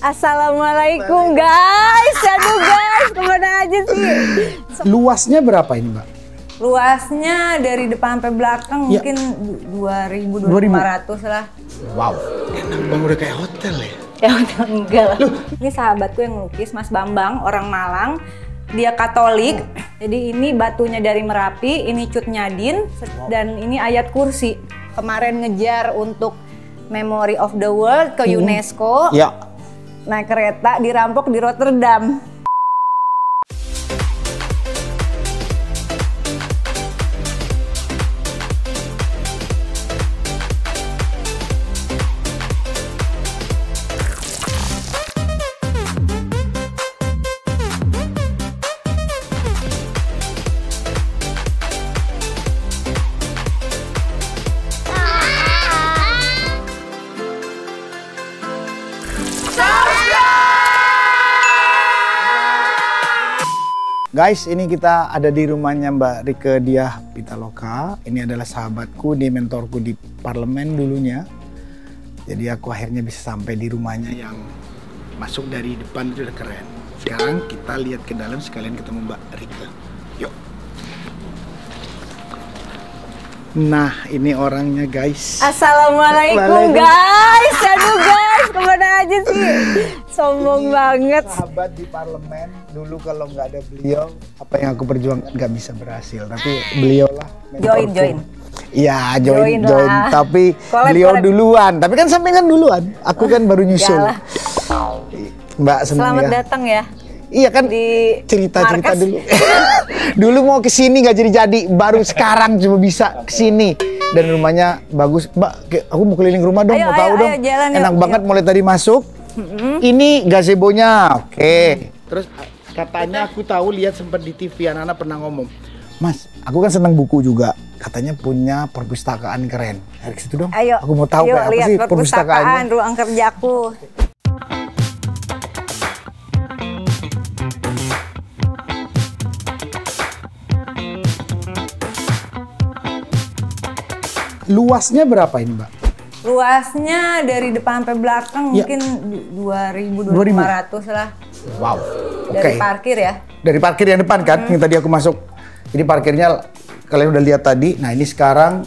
Assalamualaikum guys, aduh guys, kemana aja sih? Luasnya berapa ini Mbak? Luasnya dari depan sampai belakang ya. Mungkin 2.500 lah. Wow, enak banget, udah kayak hotel ya? Ya hotel enggak lah. Loh. Ini sahabatku yang melukis, Mas Bambang, orang Malang. Dia Katolik, jadi ini batunya dari Merapi, ini Cut Nyak Dhien, dan ini ayat kursi. Kemarin ngejar untuk Memory of the World ke UNESCO. Ya. Naik kereta, dirampok di Rotterdam. Guys, ini kita ada di rumahnya Mbak Rieke Diah Pitaloka. Ini adalah sahabatku, dia mentorku di parlemen dulunya. Jadi aku akhirnya bisa sampai di rumahnya yang masuk dari depan itu udah keren. Sekarang kita lihat ke dalam sekalian ketemu Mbak Rieke. Yuk. Nah, ini orangnya guys. Assalamualaikum guys. Aduh guys, kemana aja sih? Sombong banget. Sahabat di parlemen, dulu kalau nggak ada beliau, apa yang aku perjuangkan nggak bisa berhasil. Tapi beliau lah. Join. Iya, join. Tapi beliau duluan. Tapi kan sampai kan duluan. Aku kan baru nyusul. Mbak, selamat datang ya. Iya kan, cerita-cerita dulu. Dulu mau kesini gak jadi-jadi, baru sekarang cuma bisa kesini. Dan rumahnya bagus. Mbak, aku mau keliling rumah dong, ayo, mau tahu dong. Jalan, enak yuk, banget yuk. Mulai tadi masuk. Ini gazebonya, oke. Terus katanya aku tahu, lihat sempat di TV anak-anak pernah ngomong. Mas, aku kan senang buku juga. Katanya punya perpustakaan keren. Dari situ dong, ayo, aku mau tahu kayak apa sih perpustakaan, ruang kerjaku. Luasnya berapa ini Mbak? Luasnya dari depan sampai belakang ya. Mungkin 2.500 lah. Wow. Dari parkir ya? Dari parkir yang depan kan, yang tadi aku masuk. Jadi parkirnya kalian udah lihat tadi. Nah ini sekarang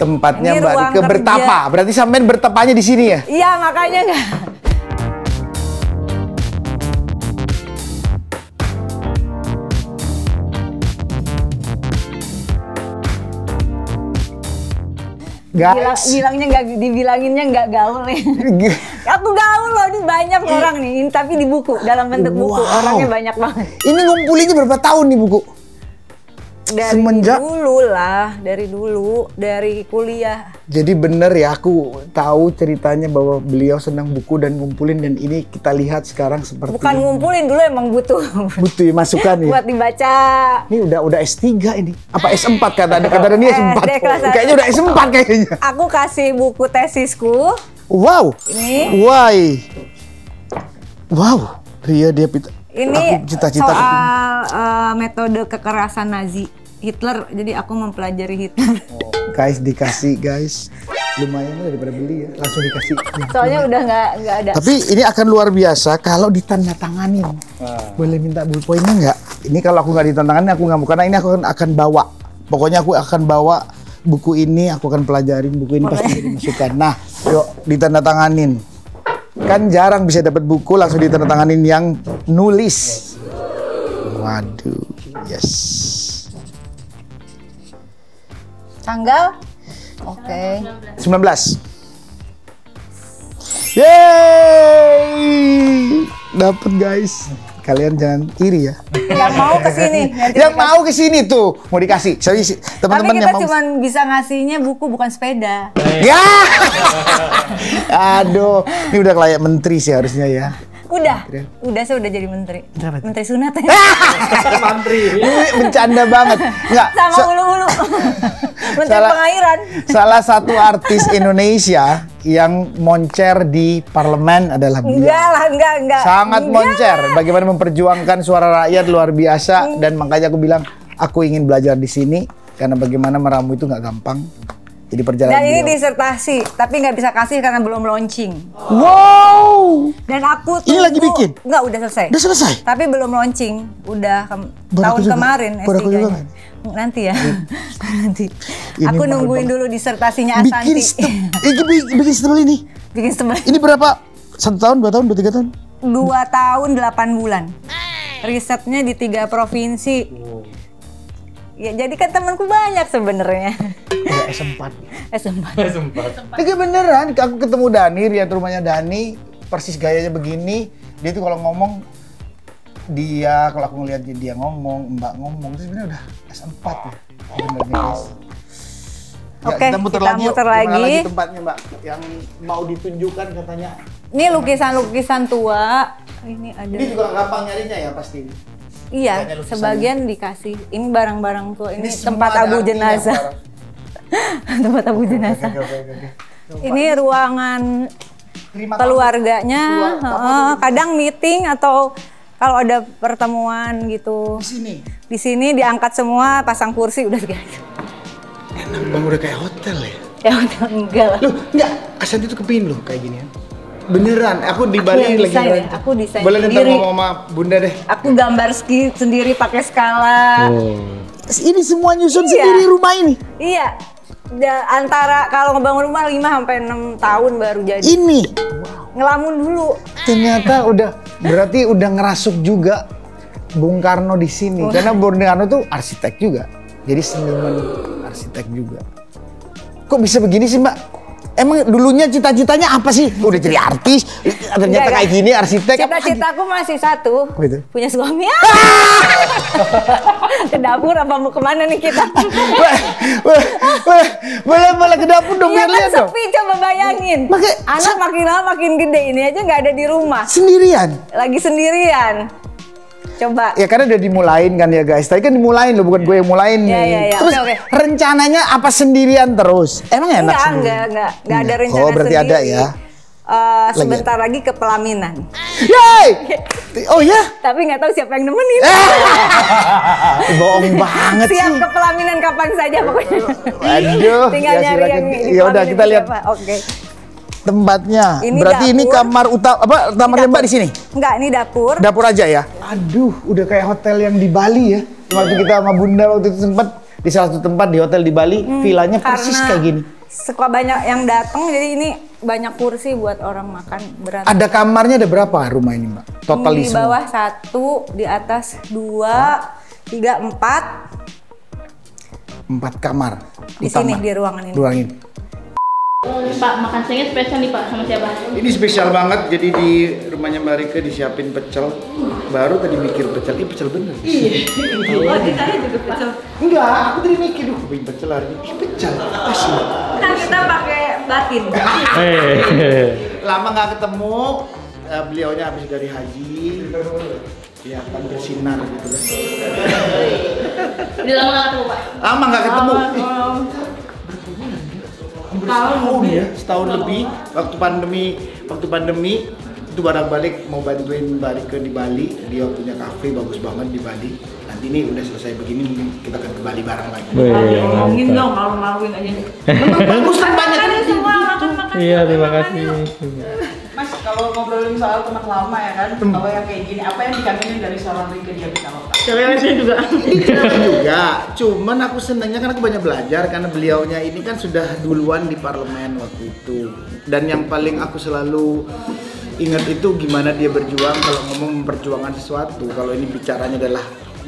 tempatnya ini Mbak Rieke bertapa. Berarti sampean bertapanya di sini ya? Iya makanya nggak. Guys. Bilangnya nggak dibilanginnya nggak gaul nih. Aku gaul loh, ini banyak orang nih, tapi di buku, dalam bentuk buku, orangnya banyak banget. Ini ngumpulinnya berapa tahun nih buku? Dari dulu, dari kuliah. Jadi bener ya, aku tahu ceritanya bahwa beliau senang buku dan ngumpulin, dan ini kita lihat sekarang seperti bukan ngumpulin, dulu emang butuh masukan ya buat dibaca. Ini udah S3 ini, apa S4 kata-kata ini S4, kayaknya udah S4 kayaknya. Aku kasih buku tesisku. Wow. Ini. Wow. Rieke Diah Pitaloka. Ini cita-cita soal metode kekerasan Nazi Hitler, jadi aku mempelajari Hitler. Guys dikasih guys, lumayan daripada beli ya, langsung dikasih. Soalnya udah nggak ada. Tapi ini akan luar biasa kalau ditandatangani. Boleh minta bullpointnya nggak? Ini kalau aku nggak ditantangani aku nggak mau, karena ini aku akan bawa. Pokoknya aku akan bawa buku ini, aku akan pelajarin buku ini pasti jadi masukan. Nah, yuk ditandatanganin. Kan jarang bisa dapat buku langsung ditandatanganin yang nulis. Waduh, yes. Tanggal? Oke. 19. Yeay! Dapat guys. Kalian jangan iri ya. Yang mau kesini. Yang mau kesini tuh mau dikasih. Teman-teman yang mau. Tapi kita cuma bisa ngasihnya buku bukan sepeda. Ya. Aduh, ini udah layak menteri sih harusnya ya. Udah saya udah jadi menteri. Menteri Sunata. Menteri. Bercanda banget. Enggak. Sama ulu-ulu. Menteri Pengairan. Salah satu artis Indonesia yang moncer di parlemen adalah beliau. Enggak. Sangat moncer. Bagaimana memperjuangkan suara rakyat luar biasa, dan makanya aku bilang aku ingin belajar di sini karena bagaimana meramu itu nggak gampang. Jadi perjalanan dan ini beliau. Disertasi, tapi nggak bisa kasih karena belum launching. Wow. Dan aku tunggu, ini lagi bikin? Nggak, udah selesai. Udah selesai? Tapi belum launching, udah tahun juga, kemarin S3-nya. Nanti ya, nanti. Ini aku nungguin dulu disertasinya Ashanty. Bikin stempel ini? Bikin stempel. Ini berapa? 1 tahun, 2 tahun, 3 tahun? 2 tahun, 8 bulan. Risetnya di 3 provinsi. Wow. Ya, jadi kan temanku banyak sebenarnya. Udah S4. Tapi beneran, aku ketemu Dani, lihat rumahnya Dani, persis gayanya begini. Dia tuh kalau ngomong, dia kalau aku ngeliat dia ngomong, mbak ngomong, itu sebenarnya udah S4 ya. Bener-bener. Ya, oke, kita muter lagi tempatnya mbak, yang mau ditunjukkan katanya. Ini lukisan-lukisan tua. Ini ada. Ini juga gampang nyarinya ya pasti. Iya, sebagian dikasih. Ini barang-barang tua. Ini tempat abu jenazah. Tempat abu jenazah. Ini ruangan keluarganya. Kadang meeting atau kalau ada pertemuan gitu. Di sini. Di sini diangkat semua, pasang kursi udah gitu. Enak bang, udah kayak hotel ya. Ya hotel enggak lah. Loh, enggak. Ashanty itu kepingin loh kayak gini ya. Beneran, aku di Bali lagi ya, aku desain sendiri. Boleh ntar ngomong sama bunda deh. Aku gambar sendiri pakai skala. Oh. Ini semua nyusun sendiri rumah ini? Iya. Antara kalau ngebangun rumah 5 sampai 6 tahun baru jadi. Ini? Wow. Ngelamun dulu. Ternyata udah, berarti udah ngerasuk juga Bung Karno di sini. Karena Bung Karno tuh arsitek juga. Jadi seniman arsitek juga. Kok bisa begini sih mbak? Emang dulunya cita-citanya apa sih? Udah jadi artis, ternyata kayak gini arsitek. Cita-citaku masih satu, gitu. Punya suami. Ke dapur apa mau kemana nih kita? Boleh ke dapur dong, biar lihat dong. Sepi, coba bayangin. Anak makin lama makin gede, ini aja nggak ada di rumah. Sendirian? Lagi sendirian. Coba. Ya karena udah dimulain kan ya guys. Tadi kan dimulain loh, bukan gue yang mulain nih. Ya. Terus okay. Rencananya apa sendirian terus? Emang enak sendiri? Enggak ada rencana sendiri. Oh berarti sendiri. Ada ya? Sebentar lagi ke pelaminan. Yeay! Oh ya? Tapi nggak tahu siapa yang nemenin. Bohong banget sih. Siap ke pelaminan kapan saja pokoknya. Waduh. Tinggal ya, nyari yang ini. Ya udah kita lihat. Oke. Tempatnya, ini berarti dapur. Ini kamar utama, apa kamarnya mbak di sini? Enggak, ini dapur. Dapur aja ya? Aduh, udah kayak hotel yang di Bali ya. Waktu kita sama bunda waktu itu sempat di salah satu tempat di hotel di Bali, villanya persis kayak gini. Suka banyak yang datang, jadi ini banyak kursi buat orang makan berat. Ada kamarnya ada berapa rumah ini mbak? Total di bawah 1, di atas 2, 3, 4. 4 kamar. Di utama. Sini di ruangan ini. Ruangan ini. Pak, makan siangnya spesial nih Pak, sama siapa? Ini spesial banget, jadi di rumahnya Mbak Rieke disiapin pecel. Baru tadi mikir pecel, ini pecel bener. Iya, oh di sana juga pecel. Enggak, aku tadi mikir, duh bikin pecel hari ini, pecel, apa sih? Nah kita pakai batin. Lama gak ketemu, beliaunya habis dari haji. Kelihatan bersinar gitu kan. Udah lama gak ketemu Pak? Lama gak ketemu. Setahun ya, setahun lebih waktu pandemi itu balik mau bantuin Mbak Rieke di Bali, dia punya kafe bagus banget di Bali. Nanti ini udah selesai begini kita akan ke Bali bareng lagi. Ngomongin dong kalau ngaluin aja. Bagus kan banyak semua makan. Iya, terima kasih. Mas, kalau ngobrolin soal teman lama ya kan, kalau yang kayak gini apa yang dikangenin dari seorang Rieke Diah Pitaloka? Ceweknya juga. Juga. Cuman aku senangnya kan aku banyak belajar karena beliaunya ini kan sudah duluan di parlemen waktu itu. Dan yang paling aku selalu ingat itu gimana dia berjuang kalau ngomong memperjuangkan sesuatu. Kalau ini bicaranya adalah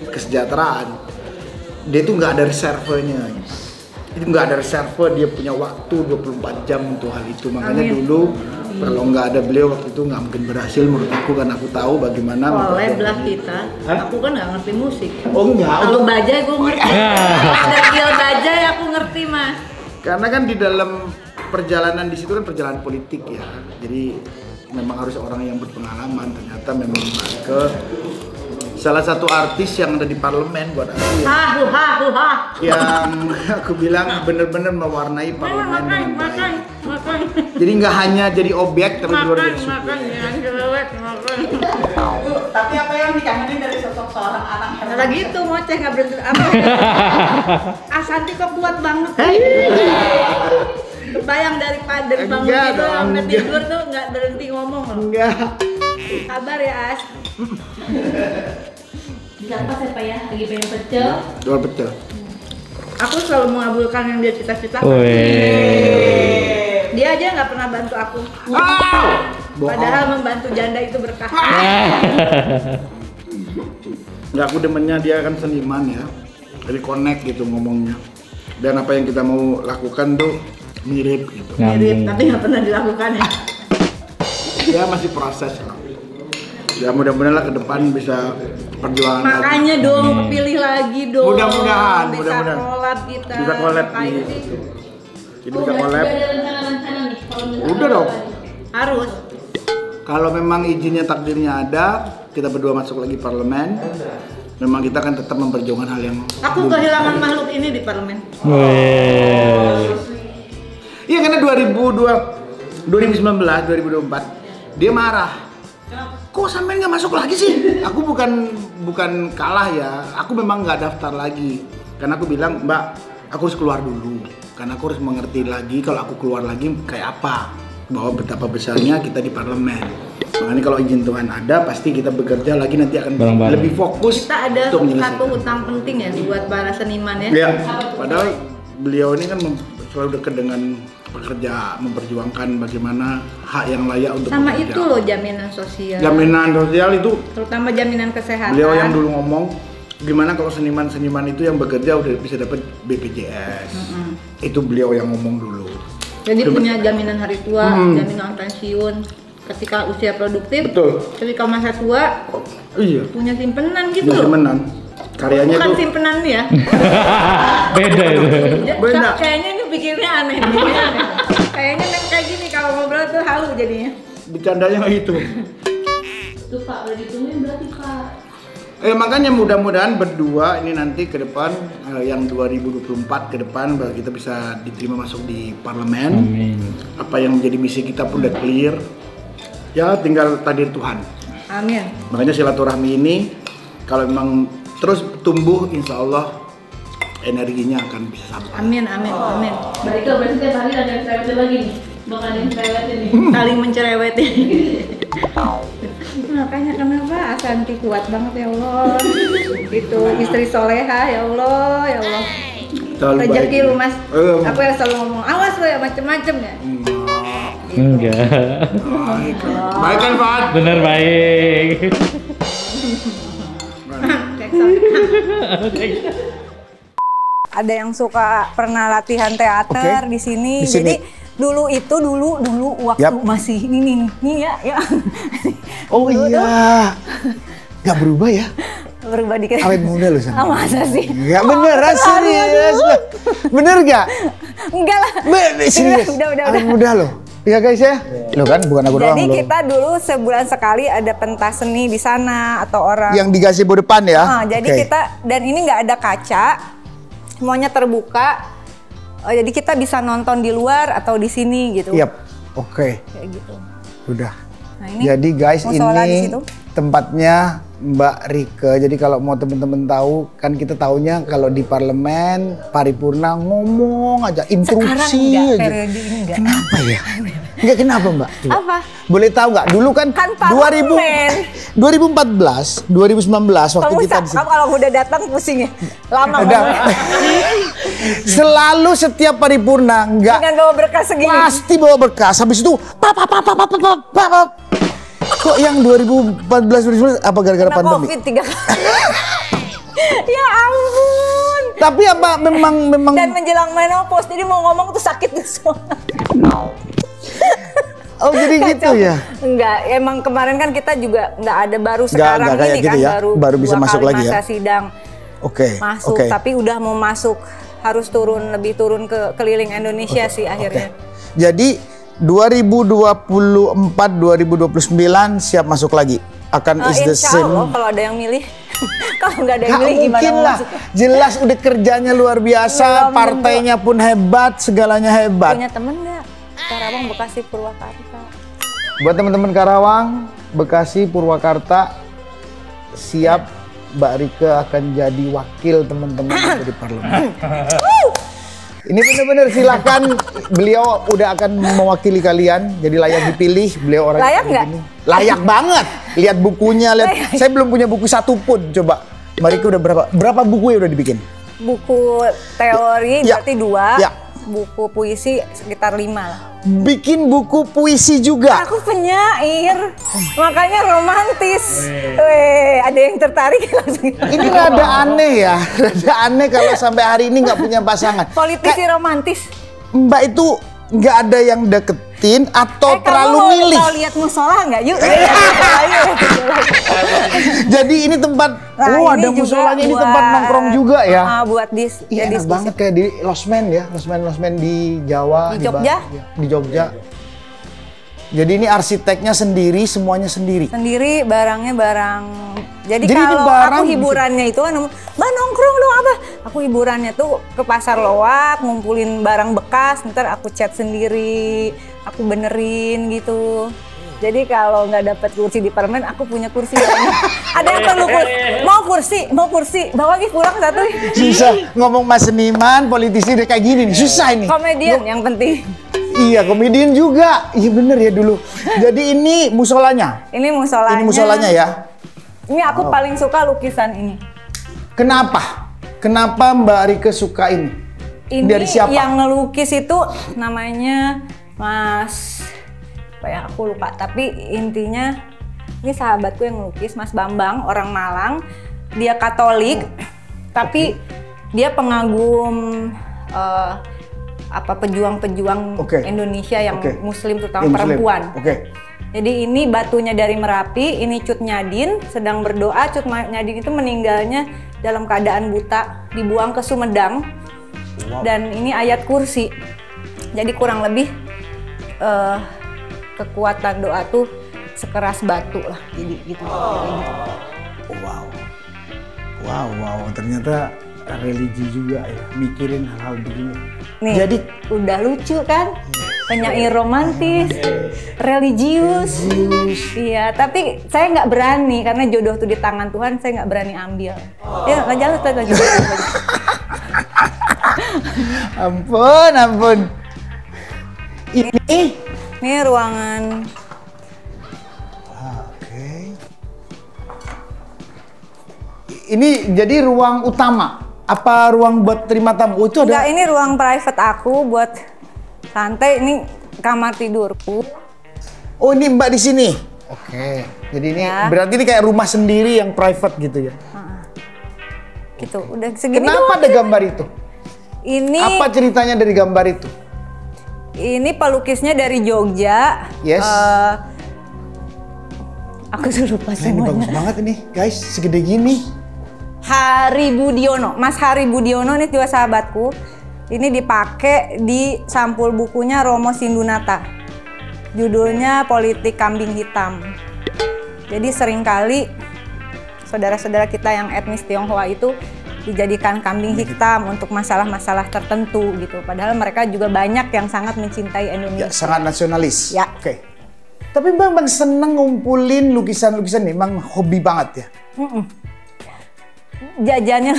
kesejahteraan, dia tuh nggak ada reservenya. Itu nggak ada reserve, dia punya waktu 24 jam untuk hal itu. Makanya dulu kalau nggak ada beliau waktu itu nggak mungkin berhasil menurut aku, karena aku tahu bagaimana. Oleh belah kita, aku kan nggak ngerti musik. Oh enggak. Kalau bajai gue ngerti. Skill bajai aku ngerti mas. Karena kan di dalam perjalanan di situ kan perjalanan politik ya. Jadi memang harus orang yang berpengalaman. Ternyata memang ke salah satu artis yang ada di parlemen buat aku yang aku bilang bener-bener mewarnai parlemen dengan baik. Jadi nggak hanya jadi objek tapi keluar dari supir. Tapi apa yang dikangenin dari sosok seorang Anang Hermansyah. Lagi itu ngoceh nggak berhenti apa? Ashanty kok kuat banget. Kebayang dari bangun tidur sampai tidur tuh nggak berhenti ngomong loh. Enggak. Kabar ya As. Dilepas ya Pak ya, lagi pengen pecel. Jual pecel. Aku selalu mengabulkan yang dia cita-citakan. Dia aja nggak pernah bantu aku. Oh! Padahal membantu janda itu berkah. Nggak, aku demennya dia kan seniman ya. Jadi connect gitu ngomongnya. Dan apa yang kita mau lakukan tuh mirip gitu. Mirip, tapi nggak pernah dilakukan ya. Ya masih proses lah. Ya mudah-mudahan lah ke depan bisa perjuangan. Makanya lagi. Dong, pilih lagi dong. Mudah-mudahan, mudah-mudahan bisa collab nih. Jadi bisa collab. Udah dong. Harus. Kalau memang izinnya takdirnya ada, kita berdua masuk lagi parlemen. Memang kita kan tetap memperjuangkan hal yang. Aku kehilangan makhluk ini di parlemen. Iya karena 2019, 2024 dia marah. Kok sampean nggak masuk lagi sih? Aku bukan kalah ya. Aku memang nggak daftar lagi. Karena aku bilang, Mbak, aku harus keluar dulu. Karena aku harus mengerti lagi kalau aku keluar lagi kayak apa. Bahwa betapa besarnya kita di parlemen. Makanya kalau izin Tuhan ada, pasti kita bekerja lagi nanti akan barang-barang lebih fokus. Kita ada satu hutang penting ya buat para seniman ya. Iya. Padahal beliau ini kan selalu dekat dengan pekerja, memperjuangkan bagaimana hak yang layak untuk sama pekerja. Itu loh jaminan sosial. Jaminan sosial itu terutama jaminan kesehatan. Beliau yang dulu ngomong gimana kalau seniman-seniman itu yang bekerja udah bisa dapat BPJS. Itu beliau yang ngomong dulu. Jadi udah punya jaminan hari tua, jaminan pensiun ketika usia produktif. Betul. Ketika masa tua, iya. Punya simpenan gitu. Punya simpenan. Karyanya bukan tuh simpenan ya. Beda itu. Beda. Kayaknya ini pikirnya aneh. Kayaknya kayak gini kalau ngobrol tuh halu jadinya. Bercandanya kayak gitu. Itu Pak udah ditungguin berarti Pak. Makanya mudah-mudahan berdua ini nanti ke depan yang 2024 ke depan kita bisa diterima masuk di parlemen. Amin. Apa yang menjadi misi kita pun udah clear. Ya tinggal takdir Tuhan. Amin. Makanya silaturahmi ini kalau memang terus tumbuh, insya Allah energinya akan bisa sampai. Amin, amin, amin. Berarti kalau berarti tiap hari ada cerewetnya lagi nih, bakal ada cerewetnya nih. Saling mencerewetnya. Makanya kenapa Ashanty kuat banget ya Allah. Itu istri soleha ya Allah, ya Allah. Rezeki lu Mas. Aku yang selalu ngomong awas lo ya macem-macem ya. Enggak. Baik kan Fat? Bener baik. Ada yang suka pernah latihan teater di sini. Jadi dulu waktu masih ini ya. Oh dulu, iya. Gak berubah ya? Berubah dikit. Awet muda lu sama. Masa sih? Gak bener serius. Bener gak? Enggak lah. Serius. Awet muda lo. Iya guys ya, lo kan bukan aku doang. Jadi kita dulu sebulan sekali ada pentas seni di sana atau orang yang di gazebo depan ya. Jadi kita dan ini nggak ada kaca, semuanya terbuka. Jadi kita bisa nonton di luar atau di sini gitu. Yap, oke. Kayak gitu. Udah. Nah, ini jadi guys ini tempatnya Mbak Rieke. Jadi kalau mau temen-temen tahu kan kita taunya kalau di parlemen paripurna ngomong aja interupsi aja. Kenapa ya? Enggak kenapa Mbak? Coba. Apa? Boleh tahu nggak? Dulu kan 2014, 2019 waktu kita di sini. Kalau udah datang pusingnya lama banget. Selalu setiap paripurna enggak. Dengan bawa berkas segini. Pasti bawa berkas. Habis itu pap. Kok yang 2014 apa gara-gara pandemi? Covid 3 kali. Ya ampun. Tapi apa memang dan menjelang menopause jadi mau ngomong tuh sakit di suara. Oh jadi gitu ya? Enggak, emang kemarin kan kita juga nggak ada baru sekarang ini kan baru bisa masuk lagi ya. Sidang. Oke. Masuk tapi udah mau masuk harus turun ke keliling Indonesia sih akhirnya. Jadi 2024-2029 siap masuk lagi akan is the same. Insya Allah kalau ada yang milih. Kalau nggak ada yang milih gimana lah. Jelas udah kerjanya luar biasa, partainya pun hebat, segalanya hebat. Punya temen nggak? Karawang, Bekasi, Purwakarta. Buat teman-teman Karawang, Bekasi, Purwakarta siap Mbak Rieke akan jadi wakil teman-teman di parlemen. Ini benar-benar silakan, beliau udah akan mewakili kalian, jadi layak dipilih. Beliau orang layak nggak? Layak banget. Lihat bukunya, lihat. Saya belum punya buku satupun. Coba, Mbak Rieke udah berapa buku ya udah dibikin? Buku teori ya, berarti 2, ya. Buku puisi sekitar 5 lah. Bikin buku puisi juga. Aku penyair, makanya romantis. Weh, ada yang tertarik langsung. Ini rada aneh ya, rada aneh kalau sampai hari ini nggak punya pasangan. Politisi romantis. Mbak itu nggak ada yang deketin atau terlalu milih. Kamu mau lihat musola nggak? Yuk. Jadi ini tempat, ada musolanya, ini tempat nongkrong juga ya. Buat jadi enak banget kayak di losmen ya, losmen di Jawa, di Jogja. Di Jogja. Jadi ini arsiteknya sendiri, semuanya sendiri. Sendiri, barangnya barang. Jadi kalau aku hiburannya itu kan, bah nongkrong dong abah. Aku hiburannya tuh ke pasar loak, ngumpulin barang bekas, ntar aku cat sendiri, aku benerin gitu. Jadi kalau nggak dapat kursi di parlemen, aku punya kursi. Ada yang perlu kursi, mau kursi, bawa lagi pulang satu. Susah ngomong mas seniman, politisi deh kayak gini nih, susah ini. Komedian yang penting. Iya, komedian juga. Iya bener ya dulu. Jadi ini musolanya. Ini musolanya. Ini musolanya ya. Ini aku paling suka lukisan ini. Kenapa? Kenapa Mbak Rieke suka ini? Ini dari siapa? Yang ngelukis itu namanya Mas, ya aku lupa, tapi intinya ini sahabatku yang ngelukis, Mas Bambang, orang Malang. Dia Katolik, tapi dia pengagum pejuang-pejuang Indonesia yang Muslim, terutama perempuan. Jadi ini batunya dari Merapi, ini Cut Nyak Dhien sedang berdoa. Cut Nyak Dhien itu meninggalnya dalam keadaan buta, dibuang ke Sumedang. Dan ini ayat kursi. Jadi kurang lebih kekuatan doa tuh sekeras batu lah. Jadi gitu. Wow, ternyata religi juga ya, mikirin hal-hal begini. Nih, jadi udah lucu kan? Penyair romantis, religius. Iya, tapi saya nggak berani karena jodoh tuh di tangan Tuhan, saya nggak berani ambil. Ya, nggak jalan, nggak jodoh. Ampun. Ini ruangan. Oke. Ini jadi ruang utama. Apa ruang buat terima tamu? Itu ada. Enggak, ini ruang private aku buat santai. Ini kamar tidurku. Oh, ini Mbak di sini. Oke. Jadi ini ya. Berarti ini kayak rumah sendiri yang private gitu ya. Gitu. Udah segini. Kenapa ada gambar itu? Ini apa ceritanya dari gambar itu? Ini pelukisnya dari Jogja. Yes. Aku suruh lupa semuanya. Ini bagus banget ini, guys. Segede gini. Hari Budiono, Mas Hari Budiono ini juga sahabatku. Ini dipakai di sampul bukunya Romo Sindunata. Judulnya Politik Kambing Hitam. Jadi seringkali saudara-saudara kita yang etnis Tionghoa itu dijadikan kambing hitam untuk masalah-masalah tertentu gitu. Padahal mereka juga banyak yang sangat mencintai Indonesia. Ya, sangat nasionalis. Ya. Oke. Tapi Bang seneng ngumpulin lukisan-lukisan nih, Bang hobi banget ya? Jajannya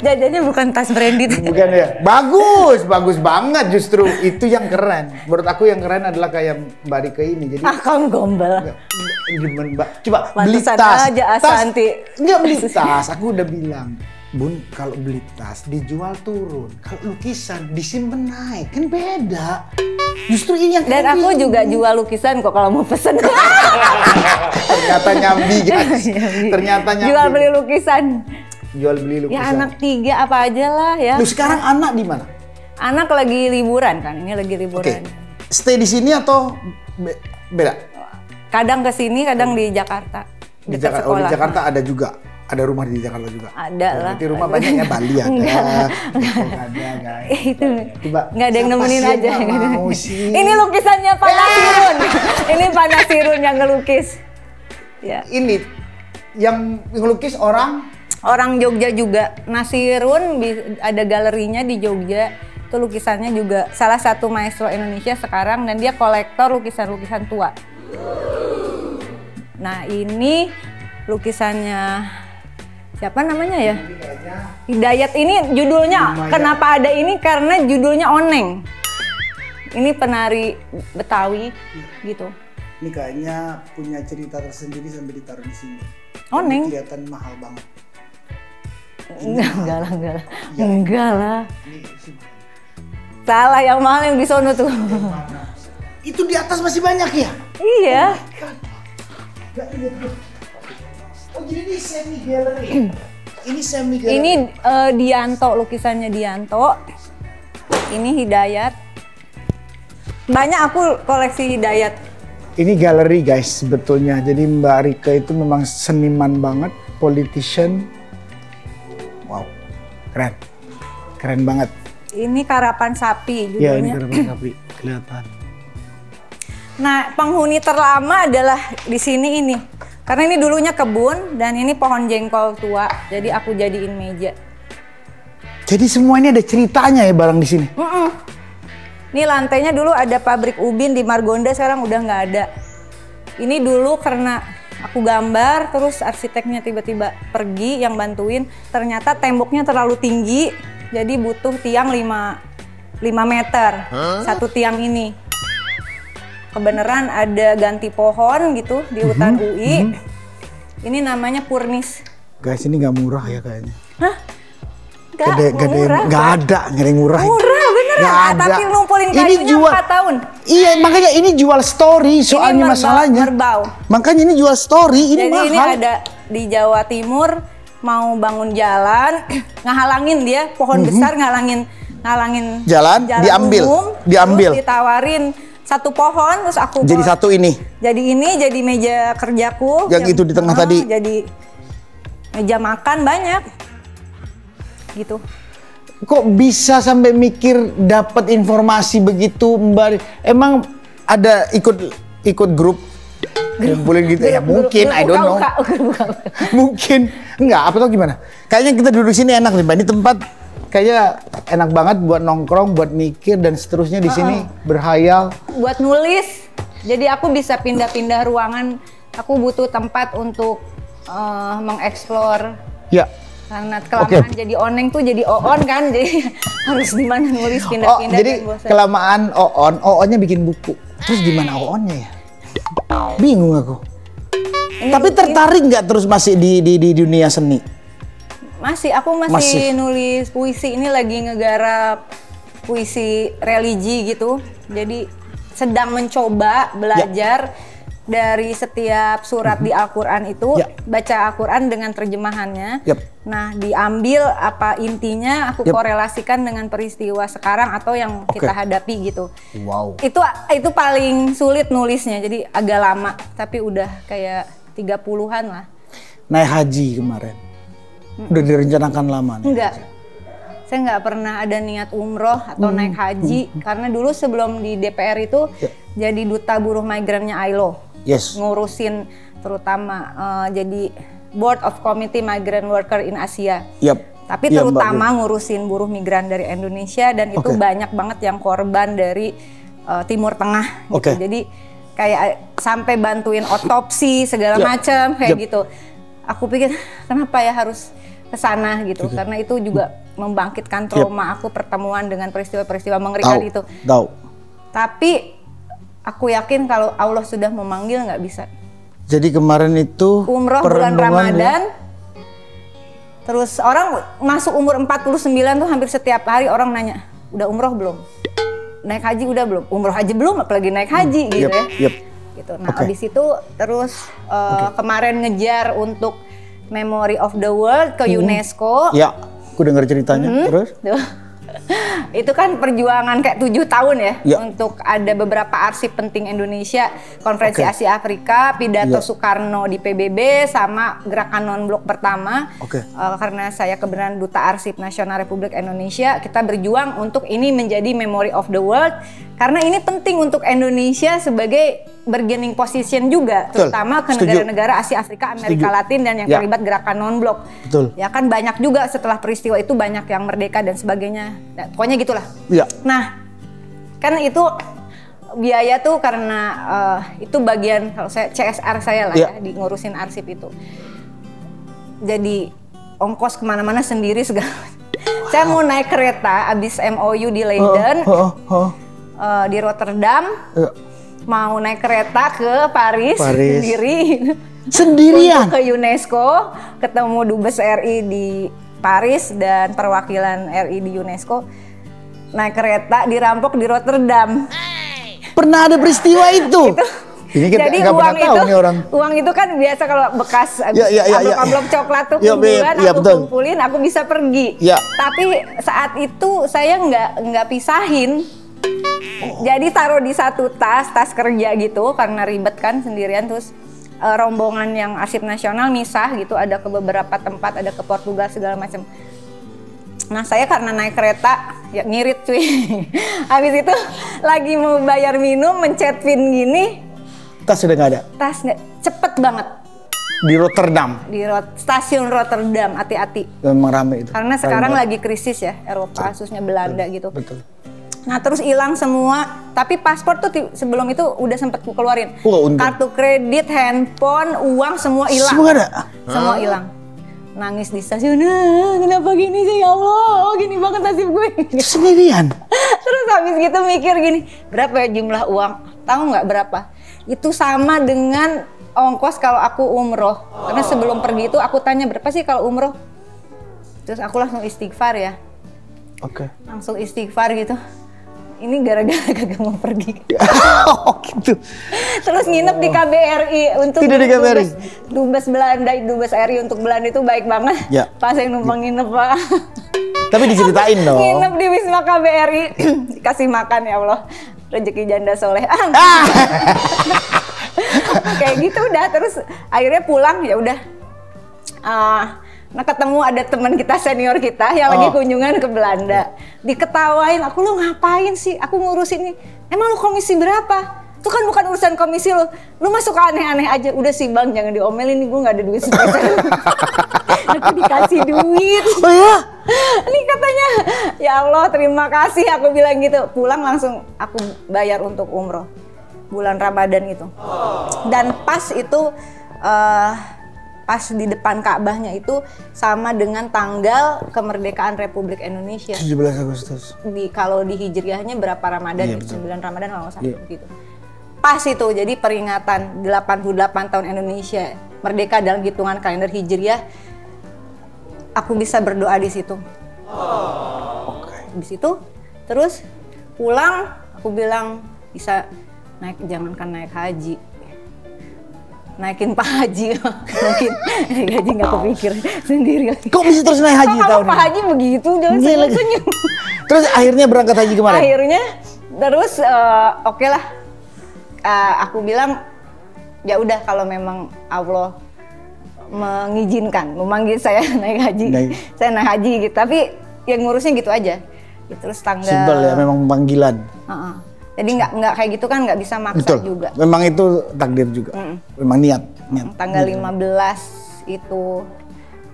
jajannya bukan tas branded. Bukan ya. Bagus banget, justru itu yang keren. Menurut aku yang keren adalah kayak Mbak Rieke ini. Jadi kamu gombal. Gimana Mbak? Coba beli tas. Enggak beli tas. Aku udah bilang, Bun, kalau beli tas dijual turun. Kalau lukisan disimpen naik. Kan beda. Justru ini yang keren. Dan aku juga jual lukisan kok kalau mau pesen. Ternyata nyambi, guys. Ternyata nyambi. Jual beli lukisan. Ya anak 3 apa aja lah ya. Lu sekarang anak di mana? Anak lagi liburan kan, ini lagi liburan. Stay di sini atau beda? Kadang ke sini, kadang di Jakarta. Di Jakarta. Oh, di Jakarta ada juga. Ada rumah di Jakarta juga. Ada lah. Berarti rumah banyaknya Bali ya. Enggak. Itu. Enggak ada yang nemenin aja. Ini lukisannya Pak Nasirun. Ini Pak Nasirun yang ngelukis. Ya. Ini yang ngelukis orang Jogja juga. Nasirun ada galerinya di Jogja. Itu lukisannya juga salah satu maestro Indonesia sekarang dan dia kolektor lukisan-lukisan tua. Nah, ini lukisannya siapa namanya ya? Hidayat. Ini judulnya kenapa ada ini karena judulnya Oneng. Ini penari Betawi gitu. Ini kayaknya punya cerita tersendiri sampai ditaruh di sini. Oneng. Kelihatan mahal banget. Enggak lah. Ya. Enggak lah. Salah, yang mahal yang di sono tuh. Itu di atas masih banyak ya? Iya. Oh jadi ini semi gallery. Ini semi gallery. Ini Dianto, lukisannya Dianto. Ini Hidayat. Banyak aku koleksi Hidayat. Ini galeri guys sebetulnya. Jadi Mbak Rieke itu memang seniman banget, politician. Wow, keren. Keren banget. Ini karapan sapi judulnya. Iya, ini karapan sapi, kelihatan. Nah, penghuni terlama adalah di sini ini. Karena ini dulunya kebun dan ini pohon jengkol tua. Jadi aku jadiin meja. Jadi semua ini ada ceritanya ya barang di sini? Ini lantainya dulu ada pabrik ubin di Margonda, sekarang udah nggak ada. Ini dulu karena aku gambar, terus arsiteknya tiba-tiba pergi yang bantuin. Ternyata temboknya terlalu tinggi, jadi butuh tiang 5 meter, satu tiang ini. Kebeneran ada ganti pohon gitu di hutan UI. Ini namanya Purnis. Guys ini nggak murah ya kayaknya. Hah? Nggak ada, nggak murah. Murah beneran, tapi ngumpulin kayunya 4 tahun. Iya, makanya ini jual story soalnya ini masalahnya. Merbau. Makanya ini jual story, ini jadi mahal. Ini ada di Jawa Timur, mau bangun jalan, ngehalangin dia, pohon besar ngalangin jalan diambil, umum, terus ditawarin satu pohon, terus aku jadi satu ini. Jadi meja kerjaku. Yang itu di tengah tadi. Jadi meja makan banyak. Gitu. Kok bisa sampai mikir dapat informasi begitu Mbak? Emang ada ikut grup boleh gitu ya? Mungkin, I don't know. Mungkin enggak, apa tau gimana? Kayaknya kita duduk sini enak nih Mbak, ini tempat kayaknya enak banget buat nongkrong, buat mikir dan seterusnya di sini berhayal. Buat nulis, jadi aku bisa pindah-pindah ruangan. Aku butuh tempat untuk mengeksplor. Ya. Karena kelamaan jadi Oneng tuh jadi Oon kan, jadi harus di mana nulis pindah-pindah. Jadi kelamaan Oonnya bikin buku. Terus gimana Oonnya ya? Bingung aku. Ini tapi tertarik nggak terus masih di dunia seni? Masih, aku masih nulis puisi. Ini lagi ngegarap puisi religi gitu. Jadi sedang mencoba belajar dari setiap surat di Al-Quran itu, baca Al-Quran dengan terjemahannya. Nah, diambil apa intinya, aku korelasikan dengan peristiwa sekarang atau yang kita hadapi gitu. Wow. Itu paling sulit nulisnya, jadi agak lama. Tapi udah kayak 30-an lah. Naik haji kemarin, udah direncanakan lama nih? Enggak. Saya nggak pernah ada niat umroh atau naik haji. Karena dulu sebelum di DPR itu jadi duta buruh migrannya ILO. Ngurusin terutama jadi Board of Committee Migrant Worker in Asia. Tapi terutama ngurusin buruh migran dari Indonesia dan itu banyak banget yang korban dari Timur Tengah. Gitu. Jadi kayak sampai bantuin otopsi segala macam kayak gitu. Aku pikir kenapa ya harus kesana gitu karena itu juga membangkitkan trauma aku pertemuan dengan peristiwa-peristiwa mengerikan itu. Tapi aku yakin kalau Allah sudah memanggil nggak bisa. Jadi kemarin itu umroh bulan Ramadhan. Terus orang masuk umur 49 tuh hampir setiap hari orang nanya, udah umroh belum? Naik haji udah belum? Umroh aja belum, apalagi naik haji gitu ya. Gitu. Nah abis itu terus kemarin ngejar untuk Memory of the World ke UNESCO. Aku dengar ceritanya terus. Itu kan perjuangan kayak 7 tahun ya, untuk ada beberapa arsip penting Indonesia, konferensi Asia Afrika, pidato Soekarno di PBB, sama gerakan non-blok pertama. Karena saya kebenaran Duta Arsip Nasional Republik Indonesia, kita berjuang untuk ini menjadi Memory of the World, karena ini penting untuk Indonesia sebagai bargaining position juga, terutama ke negara-negara Asia Afrika, Amerika Latin dan yang terlibat gerakan non-blok. Ya kan banyak juga setelah peristiwa itu banyak yang merdeka dan sebagainya. Nah, pokoknya gitulah. Nah, kan itu biaya tuh karena itu bagian kalau saya CSR saya lah ya, di ngurusin arsip itu. jadi ongkos kemana-mana sendiri segala. Wow. Saya mau naik kereta abis MOU di Leiden, di Rotterdam, mau naik kereta ke Paris. Sendirian ke UNESCO, ketemu Dubes RI di Paris dan perwakilan RI di UNESCO, naik kereta dirampok di Rotterdam. Pernah ada peristiwa itu? Ini kita jadi uang itu, orang. Uang itu kan biasa kalau bekas amplop-amplop coklat tuh kumpulan, aku kumpulin, aku bisa pergi. Tapi saat itu saya nggak pisahin. Jadi taruh di satu tas kerja gitu, karena ribet kan sendirian. Terus rombongan yang arsip nasional misah gitu, ada ke beberapa tempat, ada ke Portugal segala macam. Nah saya karena naik kereta ya ngirit cuy. Habis itu lagi mau bayar minum, mencet pin gini. Tas sudah nggak ada. Tas nggak, cepet banget. Di Rotterdam. Di stasiun Rotterdam, hati-hati. Memang rame itu. Karena sekarang lagi krisis ya Eropa, khususnya Belanda gitu. Betul. Nah terus hilang semua, tapi paspor tuh sebelum itu udah sempet keluarin. Kartu kredit, handphone, uang semua hilang. Semua ada. Semua hilang. Nangis di stasiun, kenapa gini sih ya Allah, gini banget nasib gue. Sendirian. Terus habis gitu mikir gini, berapa ya jumlah uang? Tahu nggak berapa? Itu sama dengan ongkos kalau aku umroh. Karena sebelum pergi itu aku tanya berapa sih kalau umroh. Terus aku langsung istighfar ya. Oke. Langsung istighfar gitu. Ini gara-gara kagak mau pergi. Oh gitu. Terus nginep di KBRI untuk tidak di KBRI. Dubes Belanda, Dubes RI untuk Belanda itu baik banget. Ya. Pas saya numpang nginep Pak. Tapi diceritain dong. Nginep di Wisma KBRI, dikasih makan ya Allah. Rezeki janda soleh. Kayak gitu udah, terus akhirnya pulang ya udah. Nah ketemu ada teman kita, senior kita yang lagi kunjungan ke Belanda. Diketawain, aku lu ngapain sih? Aku ngurusin nih. Emang lu komisi berapa? Itu kan bukan urusan komisi lu. Lu masuk aneh-aneh aja. Udah sih bang, jangan diomelin nih, gue gak ada duit sebesar. Aku dikasih duit. Oh ya? Ini katanya, ya Allah terima kasih, aku bilang gitu. Pulang langsung aku bayar untuk umroh bulan Ramadhan itu. Dan pas itu pas di depan Ka'bahnya itu sama dengan tanggal kemerdekaan Republik Indonesia. 17 Agustus. Kalau di Hijriahnya berapa Ramadhan? Iya, 9 Ramadhan kalau nggak salah gitu. Pas itu jadi peringatan 88 tahun Indonesia merdeka dalam hitungan kalender Hijriah. Aku bisa berdoa di situ. Di situ terus pulang aku bilang bisa naik, jangankan naik haji, naikin Pak Haji. Mungkin naik haji nggak kepikir sendiri. Kok bisa terus naik haji tahun ini? Pak Haji begitu, jangan senyum-senyum. Terus akhirnya berangkat haji kemarin. Akhirnya terus oke lah, aku bilang ya udah kalau memang Allah mengizinkan, memanggil saya naik haji, saya naik haji gitu. Tapi yang ngurusnya gitu aja. Terus tanggal. Simpel ya, memang panggilan. Jadi nggak kayak gitu kan, nggak bisa maksa. Betul. Juga. Memang itu takdir juga. Memang niat. Tanggal 15 itu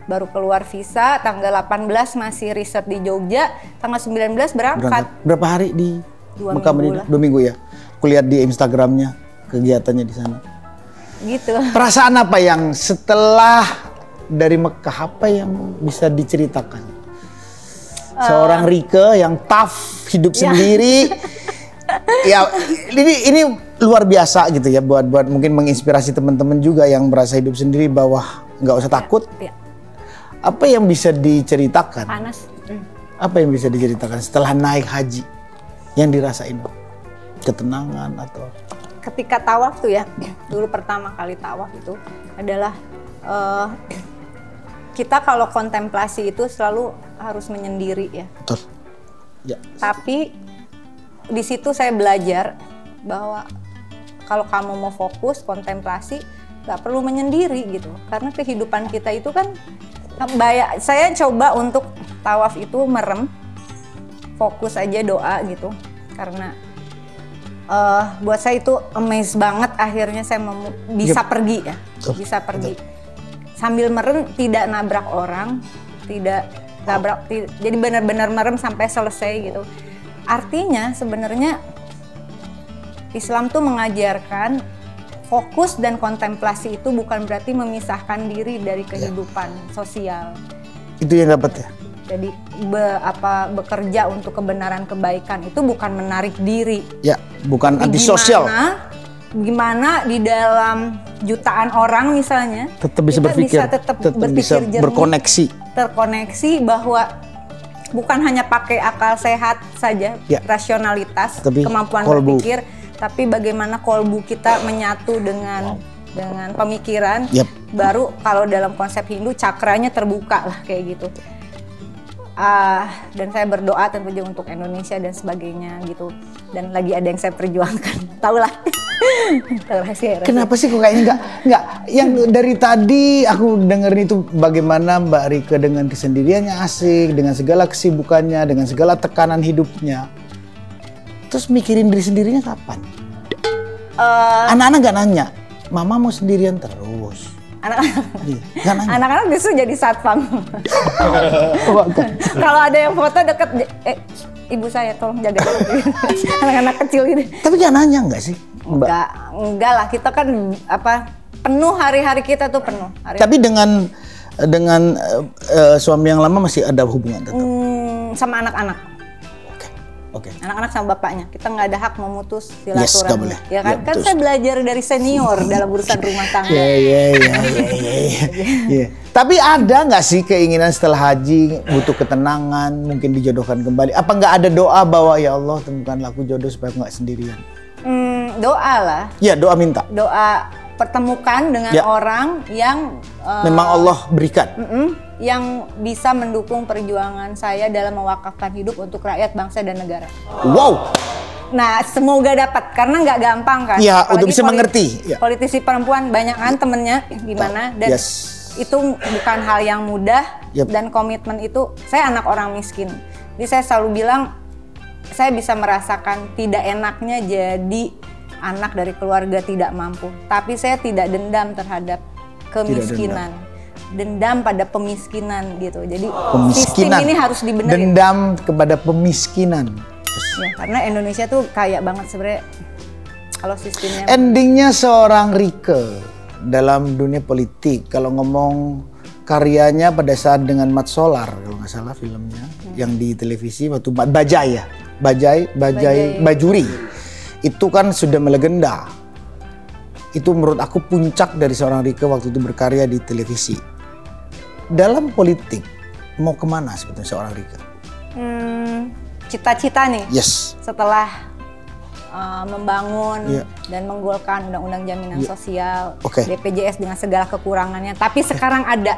baru keluar visa, tanggal 18 masih riset di Jogja, tanggal 19 berangkat. Berapa hari di Mekah? 2 minggu ya. Aku lihat di Instagramnya kegiatannya di sana. Gitu. Perasaan apa yang setelah dari Mekah, apa yang bisa diceritakan? Seorang Rieke yang tough, hidup sendiri. Ya ini luar biasa gitu ya, buat mungkin menginspirasi teman-teman juga yang merasa hidup sendiri bahwa nggak usah takut. Apa yang bisa diceritakan? Panas. Apa yang bisa diceritakan setelah naik haji yang dirasain? Ketenangan atau? Ketika tawaf tuh ya, dulu pertama kali tawaf itu adalah kita kalau kontemplasi itu selalu harus menyendiri ya. Betul. Ya. Tapi di situ saya belajar bahwa kalau kamu mau fokus kontemplasi nggak perlu menyendiri gitu, karena kehidupan kita itu kan banyak. Saya coba untuk tawaf itu merem, fokus aja doa gitu, karena buat saya itu amazed banget akhirnya saya bisa pergi ya, bisa pergi sambil merem, tidak nabrak orang, tidak nabrak, jadi benar-benar merem sampai selesai gitu. Artinya sebenarnya Islam tuh mengajarkan fokus dan kontemplasi itu bukan berarti memisahkan diri dari kehidupan sosial. Itu yang dapat ya. Jadi bekerja untuk kebenaran kebaikan itu bukan menarik diri. Ya, bukan antisosial. Gimana di dalam jutaan orang misalnya tetap bisa berpikir, tetap bisa berkoneksi, terkoneksi bahwa bukan hanya pakai akal sehat saja, rasionalitas, tapi kemampuan berpikir, tapi bagaimana kolbu kita menyatu dengan pemikiran. Baru kalau dalam konsep Hindu cakranya terbuka lah kayak gitu. Dan saya berdoa tentunya untuk Indonesia dan sebagainya gitu. Dan lagi ada yang saya perjuangkan, taulah. Rahasia. Kenapa sih kok kayaknya nggak? Yang dari tadi aku dengerin itu bagaimana Mbak Rieke dengan kesendiriannya asik, dengan segala kesibukannya, dengan segala tekanan hidupnya. Terus mikirin diri sendirinya kapan? Anak-anak nggak nanya, Mama mau sendirian terus. Anak-anak justru jadi satpam. Kalau ada yang foto deket, ibu saya tolong jaga anak-anak kecil ini. Tapi jangan nanya nggak sih, Mbak? Enggak lah, kita kan penuh hari-hari kita tuh penuh. Tapi dengan suami yang lama masih ada hubungan tetap? Sama anak-anak. Oke. Anak-anak sama bapaknya, kita nggak ada hak memutus silaturahmi. Ya kan, kan saya belajar dari senior dalam urusan rumah tangga. Iya. Tapi ada nggak sih keinginan setelah haji butuh ketenangan, mungkin dijodohkan kembali? Apa nggak ada doa bahwa ya Allah temukanlah aku jodoh supaya aku nggak sendirian? Doa lah. Ya, doa minta. Doa pertemukan dengan orang yang memang Allah berikan. Yang bisa mendukung perjuangan saya dalam mewakafkan hidup untuk rakyat, bangsa, dan negara. Wow. Nah, semoga dapat karena nggak gampang kan. Iya, untuk bisa mengerti. Politisi perempuan banyak kan temennya gimana, dan itu bukan hal yang mudah. Dan komitmen itu, saya anak orang miskin. Jadi saya selalu bilang, saya bisa merasakan tidak enaknya jadi anak dari keluarga tidak mampu. Tapi saya tidak dendam terhadap kemiskinan. Dendam pada pemiskinan gitu. Jadi sistem ini harus dibenerin. Dendam kepada pemiskinan. Ya, karena Indonesia tuh kaya banget sebenarnya kalau sistemnya. Endingnya seorang Rieke dalam dunia politik. Kalau ngomong karyanya pada saat dengan Mat Solar kalau nggak salah filmnya yang di televisi waktu Bajuri itu kan sudah melegenda. Itu menurut aku puncak dari seorang Rieke waktu itu berkarya di televisi. Dalam politik, mau kemana sebetulnya seorang Rieke? Cita-cita nih. Setelah membangun dan menggolkan undang-undang jaminan sosial, BPJS dengan segala kekurangannya. Tapi sekarang ada,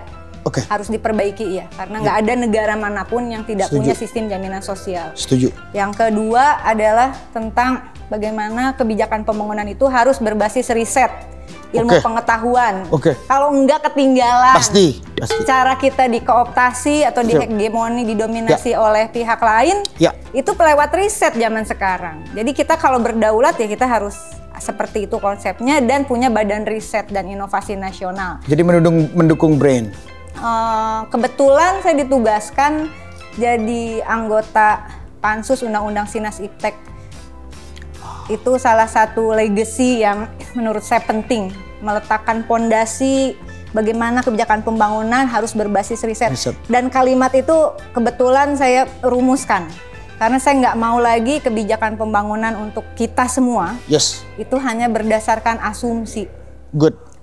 harus diperbaiki ya. Karena nggak ada negara manapun yang tidak punya sistem jaminan sosial. Setuju. Yang kedua adalah tentang bagaimana kebijakan pembangunan itu harus berbasis riset. Ilmu pengetahuan, kalau enggak ketinggalan. Pasti. Cara kita dikooptasi atau dihegemoni, didominasi oleh pihak lain, itu pelewat riset zaman sekarang. Jadi kita kalau berdaulat ya kita harus seperti itu konsepnya dan punya badan riset dan inovasi nasional. Jadi mendukung BRAIN? Kebetulan saya ditugaskan jadi anggota pansus Undang-Undang Sinas Iptek. Itu salah satu legacy yang menurut saya penting, meletakkan pondasi bagaimana kebijakan pembangunan harus berbasis riset. Dan kalimat itu kebetulan saya rumuskan karena saya nggak mau lagi kebijakan pembangunan untuk kita semua itu hanya berdasarkan asumsi.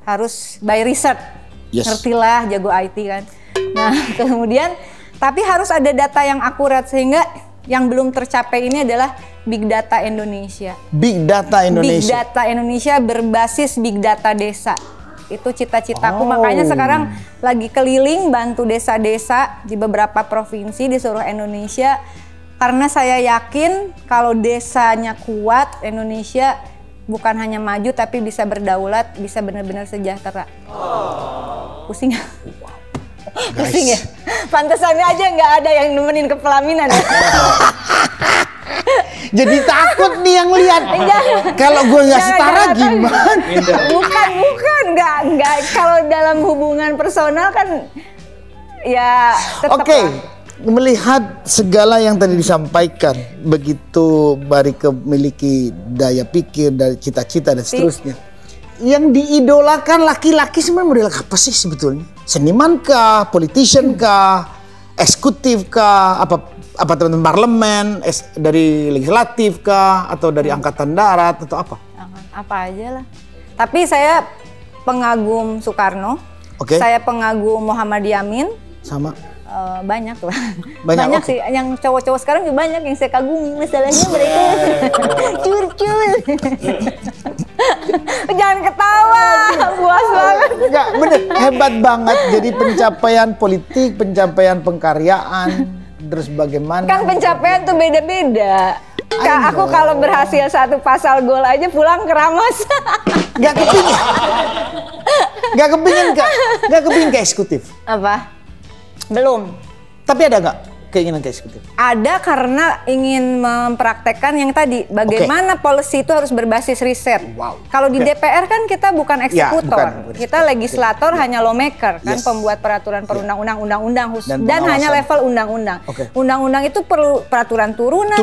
Harus by research, ngertilah jago IT kan. Nah kemudian tapi harus ada data yang akurat sehingga yang belum tercapai ini adalah Big Data Indonesia. Big Data Indonesia berbasis Big Data desa. Itu cita-citaku. Makanya sekarang lagi keliling bantu desa-desa di beberapa provinsi di seluruh Indonesia. Karena saya yakin kalau desanya kuat, Indonesia bukan hanya maju tapi bisa berdaulat, bisa benar-benar sejahtera. Pusing gak? Pusing ya? Pantesannya aja nggak ada yang nemenin ke pelaminan. Jadi takut nih yang lihat. Kalau gue nggak setara gimana? Bukan, nggak. Kalau dalam hubungan personal kan, ya. Oke, melihat segala yang tadi disampaikan, begitu Mbak Rieke memiliki daya pikir, dari cita-cita dan seterusnya. yang diidolakan laki-laki sebenarnya model apa sih sebetulnya? Seniman kah, politician kah, eksekutif kah, apa teman-teman parlemen, dari legislatif kah, atau dari angkatan darat atau apa? Apa aja lah. Tapi saya pengagum Soekarno. Okay. Saya pengagum Muhammad Yamin. Sama. Banyak lah, banyak sih. Yang cowok-cowok sekarang juga banyak yang saya kagumi. Masalahnya mereka curcul. Jangan ketawa, puas banget. Enggak, bener, hebat banget. Jadi pencapaian politik, pencapaian pengkaryaan, terus bagaimana? Kan pencapaian tuh beda-beda. Aku kalau berhasil satu pasal gol aja pulang keramas. Gak kepingin, gak kepingin ke eksekutif. Apa? Belum. Tapi ada nggak keinginan ke eksekutif? Ada, karena ingin mempraktekkan yang tadi. Bagaimana policy itu harus berbasis riset. Wow. Kalau di DPR kan kita bukan eksekutor. Ya, bukan kita legislator, hanya lawmaker. Kan pembuat peraturan perundang-undang, undang-undang khusus. Dan hanya level undang-undang. Undang-undang itu perlu peraturan turunan.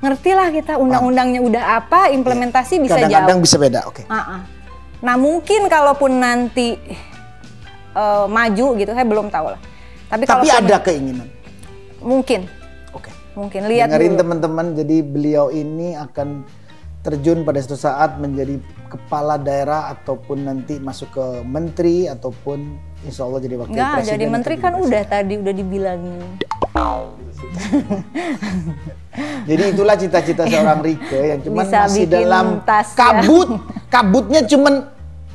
Ngertilah kita undang-undangnya udah apa, implementasi bisa jauh. Kadang-kadang bisa beda. Nah mungkin kalaupun nanti maju gitu, saya belum tahu lah. Tapi ada keinginan? Mungkin. Oke. Mungkin, lihat dulu. Dengerin teman-teman, jadi beliau ini akan terjun pada suatu saat menjadi kepala daerah ataupun nanti masuk ke menteri ataupun insya Allah jadi wakil presiden. Jadi menteri kan udah tadi, udah dibilangin. Jadi itulah cita-cita seorang Rieke yang cuman masih dalam kabutnya cuman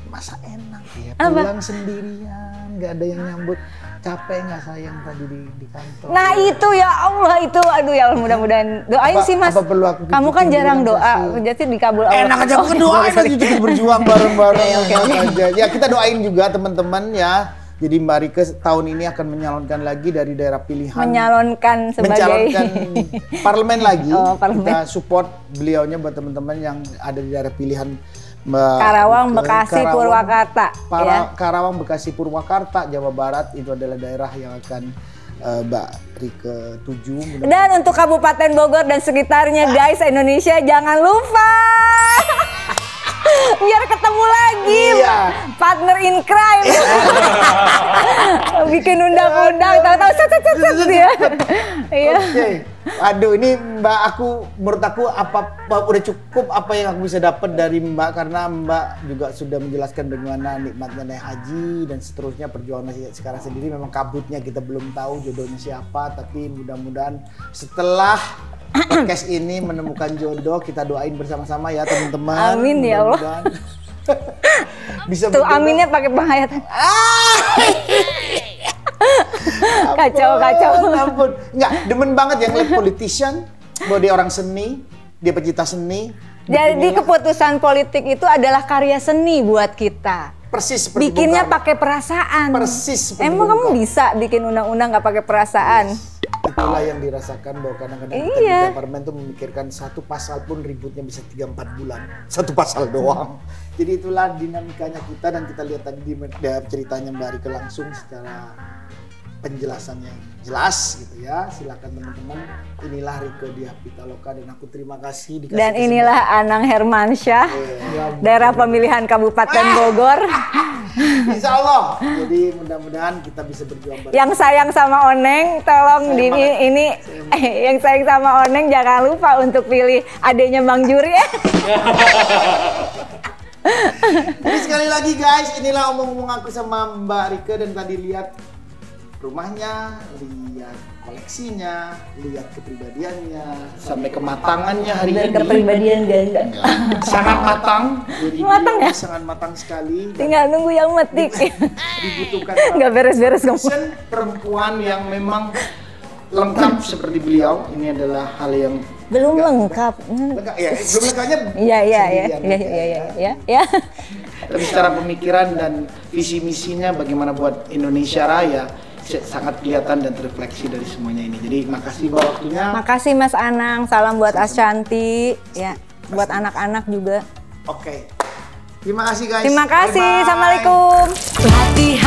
masa enak ya pulang sendirian, nggak ada yang nyambut. Capek nggak sayang tadi di kantor? Nah itu ya Allah itu, aduh ya Allah, mudah-mudahan doain sih Mas. Apa perlu aku kamu kan jarang doa, jadi dikabul Allah. Enak aja aku doain aja, kita berjuang bareng-bareng. Ya kita doain juga teman-teman ya. Jadi Mbak Rieke tahun ini akan menyalonkan lagi dari daerah pilihan. Menyalonkan sebagai parlemen lagi. Oh, parlemen. Kita support beliaunya buat teman-teman yang ada di daerah pilihan. Karawang, Bekasi, Purwakarta. Karawang, Bekasi, Purwakarta, Jawa Barat itu adalah daerah yang akan Mbak Rieke tuju. Dan untuk Kabupaten Bogor dan sekitarnya guys, Indonesia jangan lupa biar ketemu lagi partner in crime. Bikin undang-undang, tahu-tahu set dia. Oke. Aduh ini Mbak, menurut aku udah cukup apa yang aku bisa dapat dari Mbak, karena Mbak juga sudah menjelaskan bagaimana nikmatnya naik haji dan seterusnya. Perjuangan sekarang sendiri memang kabutnya, kita belum tahu jodohnya siapa, tapi mudah-mudahan setelah podcast ini menemukan jodoh, kita doain bersama-sama ya teman-teman. Amin ya Allah. Bisa tuh aminnya pakai penghayatan. Kacau. Ampun. Enggak, demen banget yang lihat politician, bahwa dia orang seni, dia pecinta seni. Jadi keputusan politik itu adalah karya seni buat kita. Persis seperti bikinnya pakai perasaan. Persis seperti emang kamu bisa bikin undang-undang nggak pakai perasaan? Itulah yang dirasakan, bahwa kadang-kadang kita di parlemen tuh memikirkan satu pasal pun ributnya bisa 3-4 bulan. Satu pasal doang. Jadi itulah dinamikanya kita, dan kita lihat tadi di ceritanya Mbak Rieke langsung secara penjelasannya jelas gitu ya. Silakan teman-teman, inilah Rieke Diah Pitaloka dan aku terima kasih dikasih. Dan inilah Anang Hermansyah, daerah pemilihan Kabupaten Bogor. Insya Allah. Jadi mudah-mudahan kita bisa berjuang bareng. Yang sayang sama Oneng, tolong yang sayang sama Oneng jangan lupa untuk pilih adeknya Bang Juri. Jadi sekali lagi guys, inilah omong-omong aku sama Mbak Rieke, dan tadi lihat rumahnya, lihat koleksinya, lihat kepribadiannya, sampai kematangannya hari ini. Kepribadian ganda. Sangat matang. Matang ya? Sangat matang sekali. Tinggal nunggu yang metik. Dibutuhkan. Nggak beres-beres kamu. Perempuan yang memang lengkap seperti beliau. Ini adalah hal yang belum lengkap. Belum lengkapnya. Iya. Tapi secara pemikiran dan visi misinya bagaimana buat Indonesia Raya, sangat kelihatan dan terefleksi dari semuanya ini. Jadi makasih buat waktunya. Makasih Mas Anang, salam buat Ashanty, ya, buat anak-anak juga. Oke. Terima kasih guys. Terima kasih. Assalamualaikum.